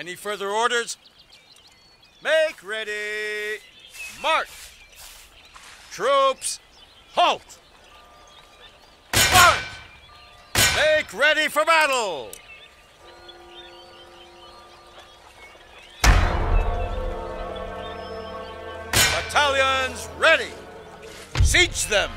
Any further orders? Make ready! March! Troops, halt! March! Make ready for battle! Battalions ready! Siege them!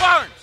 burn!